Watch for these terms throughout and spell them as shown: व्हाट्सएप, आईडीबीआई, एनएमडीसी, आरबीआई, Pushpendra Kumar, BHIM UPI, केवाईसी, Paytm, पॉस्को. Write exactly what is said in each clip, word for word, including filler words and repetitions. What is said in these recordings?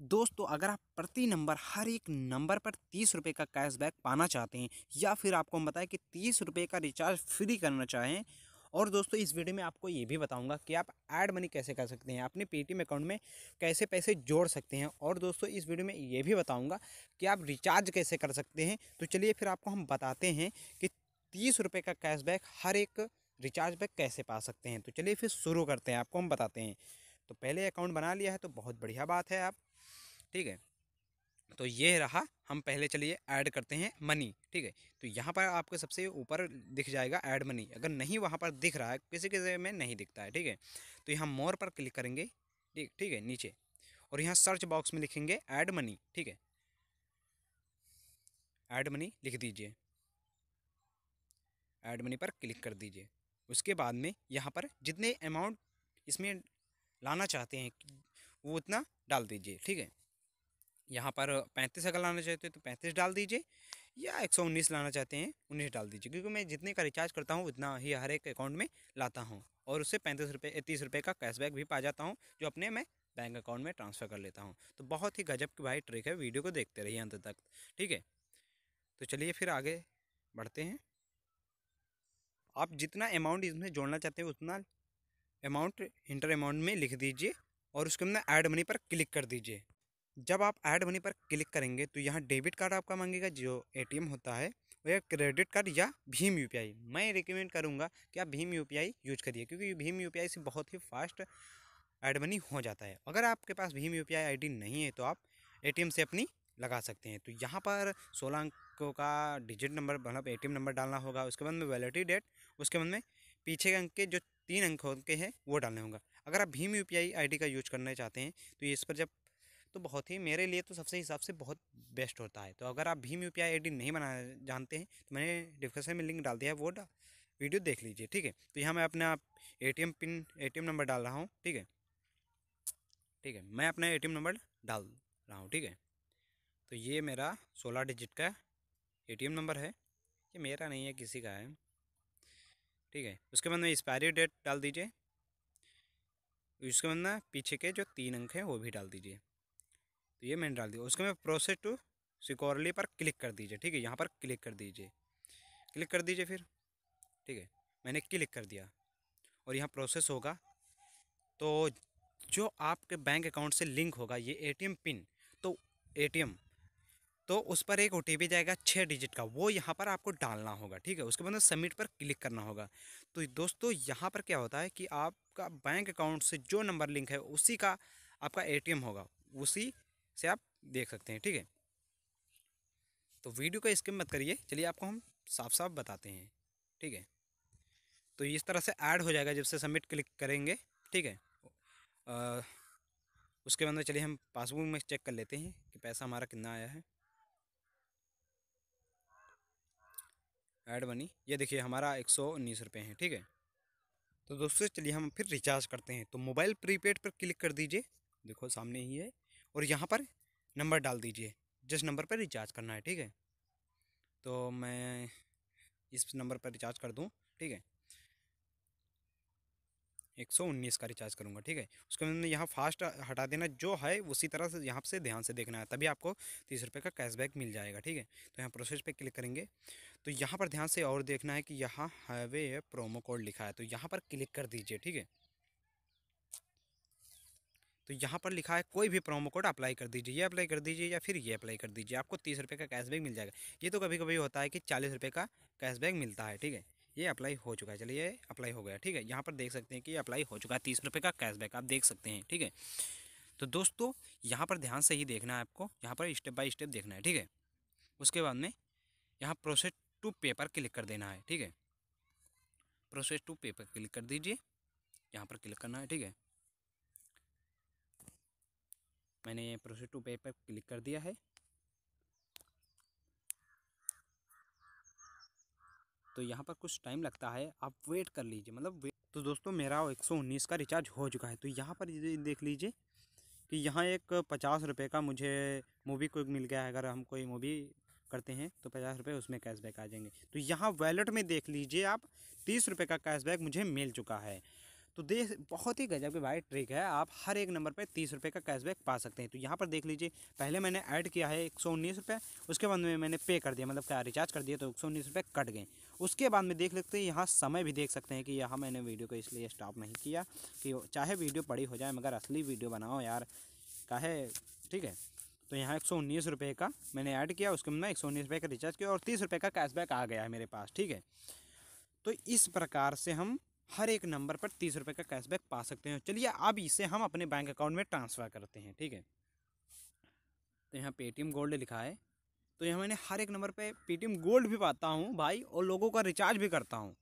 दोस्तों अगर आप प्रति नंबर हर एक नंबर पर तीस रुपये का कैशबैक पाना चाहते हैं या फिर आपको हम बताएं कि तीस रुपये का रिचार्ज फ्री करना चाहें, और दोस्तों इस वीडियो में आपको ये भी बताऊंगा कि आप ऐड मनी कैसे कर सकते हैं, अपने पेटीएम अकाउंट में कैसे पैसे जोड़ सकते हैं, और दोस्तों इस वीडियो में ये भी बताऊंगा कि आप रिचार्ज कैसे कर सकते हैं। तो चलिए फिर आपको हम बताते हैं कि तीस रुपये का कैशबैक हर एक रिचार्ज बैक कैसे पा सकते हैं। तो चलिए फिर शुरू करते हैं, आपको हम बताते हैं। तो पहले अकाउंट बना लिया है तो बहुत बढ़िया बात है आप, ठीक है। तो ये रहा, हम पहले चलिए ऐड करते हैं मनी, ठीक है। तो यहाँ पर आपको सबसे ऊपर दिख जाएगा ऐड मनी, अगर नहीं वहाँ पर दिख रहा है, किसी किसी में नहीं दिखता है, ठीक है। तो यहाँ मोर पर क्लिक करेंगे, ठीक ठीक है, नीचे, और यहाँ सर्च बॉक्स में लिखेंगे ऐड मनी, ठीक है, ऐड मनी लिख दीजिए, ऐड मनी पर क्लिक कर दीजिए। उसके बाद में यहाँ पर जितने अमाउंट इसमें लाना चाहते हैं वो उतना डाल दीजिए, ठीक है। यहाँ पर पैंतीस अगर लाना चाहते हैं तो पैंतीस डाल दीजिए, या एक सौ उन्नीस लाना चाहते हैं उन्नीस डाल दीजिए, क्योंकि मैं जितने का रिचार्ज करता हूँ उतना ही हर एक अकाउंट में लाता हूँ, और उससे पैंतीस रुपये तीस रुपये का कैशबैक भी पा जाता हूँ, जो अपने मैं बैंक अकाउंट में ट्रांसफ़र कर लेता हूँ। तो बहुत ही गजब की भाई ट्रिक है, वीडियो को देखते रहिए अंत तक, ठीक है। तो चलिए फिर आगे बढ़ते हैं। आप जितना अमाउंट इसमें जोड़ना चाहते हैं उतना अमाउंट इंटर अमाउंट में लिख दीजिए, और उसके अंदर ऐड मनी पर क्लिक कर दीजिए। जब आप ऐड मनी पर क्लिक करेंगे तो यहाँ डेबिट कार्ड आपका मांगेगा, जो एटीएम होता है, और या क्रेडिट कार्ड या भीम यूपीआई। मैं रिकमेंड करूँगा कि आप भीम यूपीआई यूज करिए, क्योंकि भीम यूपीआई से बहुत ही फास्ट ऐड मनी हो जाता है। अगर आपके पास भीम यूपीआई आईडी नहीं है तो आप एटीएम से अपनी लगा सकते हैं। तो यहाँ पर सोलह अंकों का डिजिट नंबर मतलब एटीएम नंबर डालना होगा, उसके बाद में वैलिडिटी डेट, उसके बाद में पीछे अंक के जो तीन अंक होते हैं वो डालने होगा। अगर आप भीम यूपीआई आईडी का यूज करना चाहते हैं तो इस पर जब तो बहुत ही मेरे लिए तो सबसे हिसाब से बहुत बेस्ट होता है। तो अगर आप भीम यूपीआई आईडी नहीं बनाना जानते हैं तो मैंने डिस्क्रिप्शन में लिंक डाल दिया है, वो डा वीडियो देख लीजिए, ठीक है। तो यहाँ मैं अपना एटीएम पिन एटीएम नंबर डाल रहा हूँ, ठीक है ठीक है मैं अपना एटीएम नंबर डाल रहा हूँ, ठीक है। तो ये मेरा सोलह डिजिट का एटीएम नंबर है, ये मेरा नहीं है, किसी का है, ठीक है। उसके बाद में एक्सपायरी डेट डाल दीजिए, उसके बाद ना पीछे के जो तीन अंक हैं वो भी डाल दीजिए। तो ये मैंने डाल दिया, उसके बाद प्रोसेस टू सिक्योरली पर क्लिक कर दीजिए, ठीक है। यहाँ पर क्लिक कर दीजिए, क्लिक कर दीजिए फिर, ठीक है। मैंने क्लिक कर दिया और यहाँ प्रोसेस होगा। तो जो आपके बैंक अकाउंट से लिंक होगा ये एटीएम पिन, तो एटीएम तो उस पर एक ओटीपी जाएगा छः डिजिट का, वो यहाँ पर आपको डालना होगा, ठीक है। उसके बाद सबमिट पर क्लिक करना होगा। तो दोस्तों यहाँ पर क्या होता है कि आपका बैंक अकाउंट से जो नंबर लिंक है उसी का आपका एटीएम होगा, उसी से आप देख सकते हैं, ठीक है। तो वीडियो का स्किप मत करिए, चलिए आपको हम साफ साफ बताते हैं, ठीक है। तो इस तरह से ऐड हो जाएगा जब से सबमिट क्लिक करेंगे, ठीक है। आ, उसके बाद में चलिए हम पासबुक में चेक कर लेते हैं कि पैसा हमारा कितना आया है। ऐड बनी, ये देखिए हमारा एक सौ उन्नीस रुपये है, ठीक है। तो दोस्तों चलिए हम फिर रिचार्ज करते हैं। तो मोबाइल प्रीपेड पर क्लिक कर दीजिए, देखो सामने ही है, और यहाँ पर नंबर डाल दीजिए जिस नंबर पर रिचार्ज करना है, ठीक है। तो मैं इस नंबर पर रिचार्ज कर दूँ, ठीक है, एक सौ उन्नीस का रिचार्ज करूँगा, ठीक है। उसके बाद यहाँ फास्ट हटा देना जो है, उसी तरह से यहाँ से ध्यान से देखना है, तभी आपको तीस रुपये का कैशबैक मिल जाएगा, ठीक है। तो यहाँ प्रोसेस पे क्लिक करेंगे तो यहाँ पर ध्यान से और देखना है कि यहाँ हैवे प्रोमो कोड लिखा है, तो यहाँ पर क्लिक कर दीजिए, ठीक है। तो यहाँ पर लिखा है कोई भी प्रोमो कोड अप्लाई कर दीजिए, ये अप्लाई कर दीजिए या फिर ये अप्लाई कर दीजिए, आपको तीस रुपये का कैशबैक मिल जाएगा। ये तो कभी कभी होता है कि चालीस रुपये का कैशबैक मिलता है, ठीक है। ये अप्लाई हो चुका है, चलिए अप्लाई हो गया, ठीक है। यहाँ पर देख सकते हैं कि अप्लाई हो चुका है, तीस रुपये का कैशबैक आप देख सकते हैं, ठीक है। तो दोस्तों यहाँ पर ध्यान से ही देखना है आपको, यहाँ पर स्टेप बाय स्टेप देखना है, ठीक है। उसके बाद में यहाँ प्रोसेस टू पे पर क्लिक कर देना है, ठीक है। प्रोसेस टू पे पर क्लिक कर दीजिए, यहाँ पर क्लिक करना है, ठीक है। मैंने प्रोसेस टू पे पर क्लिक कर दिया है। तो यहाँ पर कुछ टाइम लगता है, आप वेट कर लीजिए, मतलब वेट। तो दोस्तों मेरा एक सौ उन्नीस का रिचार्ज हो चुका है। तो यहाँ पर देख लीजिए कि यहाँ एक पचास रुपये का मुझे मूवी को मिल गया है, अगर हम कोई मूवी करते हैं तो पचास रुपये उसमें कैशबैक आ जाएंगे। तो यहाँ वैलेट में देख लीजिए आप, तीस रुपये का कैशबैक मुझे मिल चुका है। तो देख बहुत ही गजब के भाई ट्रिक है। आप हर एक नंबर पे तीस रुपये का कैशबैक पा सकते हैं। तो यहाँ पर देख लीजिए, पहले मैंने ऐड किया है एक सौ उन्नीस रुपये, उसके बाद में मैंने पे कर दिया, मतलब क्या रिचार्ज कर दिया, तो एक सौ उन्नीस रुपये कट गए। उसके बाद में देख लेते हैं यहाँ समय भी देख सकते हैं कि यहाँ मैंने वीडियो को इसलिए स्टॉप नहीं किया कि चाहे वीडियो पड़ी हो जाए मगर असली वीडियो बनाओ यार, काहे ठीक है। तो यहाँ एक सौ उन्नीस रुपये का मैंने ऐड किया, उसके बाद में एक सौ उन्नीस रुपये का रिचार्ज किया और तीस रुपये का कैशबैक आ गया है मेरे पास, ठीक है। तो इस प्रकार से हम हर एक नंबर पर तीस रुपये का कैशबैक पा सकते हैं। चलिए अब इसे हम अपने बैंक अकाउंट में ट्रांसफ़र करते हैं, ठीक है। तो यहाँ पेटीएम गोल्ड लिखा है, तो यहाँ मैंने हर एक नंबर पे पेटीएम गोल्ड भी पाता हूँ भाई, और लोगों का रिचार्ज भी करता हूँ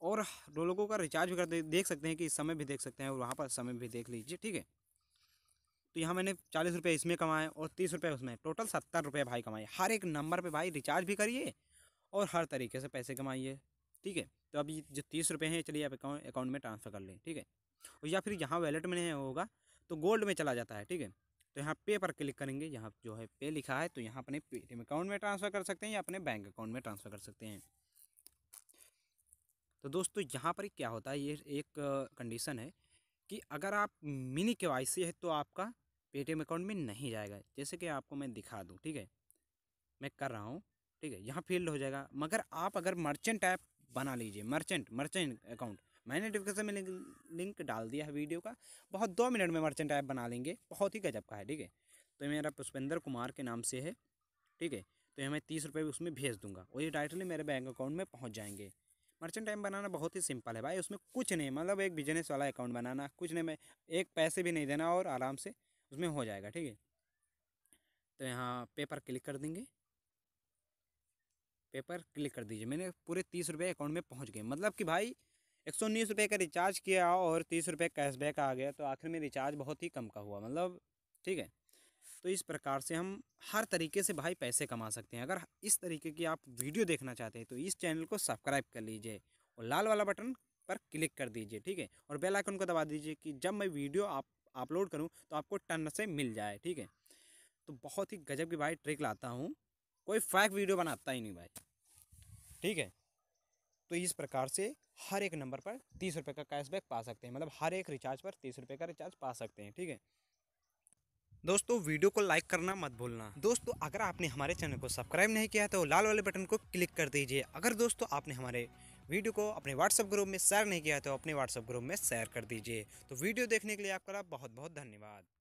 और लोगों का रिचार्ज भी करते देख सकते हैं कि समय भी देख सकते हैं और वहाँ पर समय भी देख लीजिए, ठीक है। तो यहाँ मैंने चालीस रुपये इसमें कमाए और तीस रुपये उसमें, टोटल सत्तर रुपये भाई कमाए। हर एक नंबर पे भाई रिचार्ज भी करिए और हर तरीके से पैसे कमाइए, ठीक है। तो अभी जो तीस रुपये हैं चलिए आप अकाउंट अकाउंट में ट्रांसफ़र कर लें, ठीक है। और या फिर यहाँ वैलेट में नहीं होगा तो गोल्ड में चला जाता है, ठीक है। तो यहाँ पे पर क्लिक करेंगे, यहाँ जो है पे लिखा है, तो यहाँ अपने पेटीएम अकाउंट में ट्रांसफ़र कर सकते हैं या अपने बैंक अकाउंट में ट्रांसफ़र कर सकते हैं। तो दोस्तों यहाँ पर क्या होता है, ये एक कंडीशन है कि अगर आप मिनी केवाईसी है तो आपका पेटीएम अकाउंट में नहीं जाएगा। जैसे कि आपको मैं दिखा दूं, ठीक है, मैं कर रहा हूं, ठीक है, यहाँ फील्ड हो जाएगा। मगर आप अगर मर्चेंट ऐप बना लीजिए, मर्चेंट मर्चेंट अकाउंट, मैंने डिस्क्रिप्शन में लिंक डाल दिया है वीडियो का, बहुत दो मिनट में मर्चेंट ऐप बना लेंगे, बहुत ही गजब का है, ठीक है। तो मेरा पुष्पेंद्र कुमार के नाम से है, ठीक है। तो मैं तीस रुपये उसमें भेज दूँगा और ये डायरेक्टली मेरे बैंक अकाउंट में पहुँच जाएंगे। मर्चेंट ऐप बनाना बहुत ही सिंपल है भाई, उसमें कुछ नहीं, मतलब एक बिजनेस वाला अकाउंट बनाना, कुछ नहीं, मैं एक पैसे भी नहीं देना और आराम से उसमें हो जाएगा, ठीक है। तो यहाँ पे पर क्लिक कर देंगे, पे पर क्लिक कर दीजिए। मैंने पूरे तीस रुपये अकाउंट में पहुँच गए, मतलब कि भाई एक सौ उन्नीस रुपये का रिचार्ज किया और तीस रुपये कैशबैक आ गया, तो आखिर में रिचार्ज बहुत ही कम का हुआ, मतलब ठीक है। तो इस प्रकार से हम हर तरीके से भाई पैसे कमा सकते हैं। अगर इस तरीके की आप वीडियो देखना चाहते हैं तो इस चैनल को सब्सक्राइब कर लीजिए और लाल वाला बटन पर क्लिक कर दीजिए, ठीक है। और बेल आइकन को दबा दीजिए कि जब मैं वीडियो आप अपलोड करूं तो आपको टन से मिल जाए, ठीक है। तो बहुत ही गजब की भाई ट्रिक लाता हूं, कोई फेक वीडियो बनाता ही नहीं भाई, ठीक है। तो इस प्रकार से हर एक नंबर पर तीस रुपये का कैशबैक पा सकते हैं, मतलब हर एक रिचार्ज पर तीस रुपये का रिचार्ज पा सकते हैं, ठीक है। दोस्तों वीडियो को लाइक करना मत भूलना। दोस्तों अगर आपने हमारे चैनल को सब्सक्राइब नहीं किया है तो लाल वाले बटन को क्लिक कर दीजिए। अगर दोस्तों आपने हमारे वीडियो को अपने व्हाट्सएप ग्रुप में शेयर नहीं किया है तो अपने व्हाट्सएप ग्रुप में शेयर कर दीजिए। तो वीडियो देखने के लिए आपका बहुत बहुत धन्यवाद।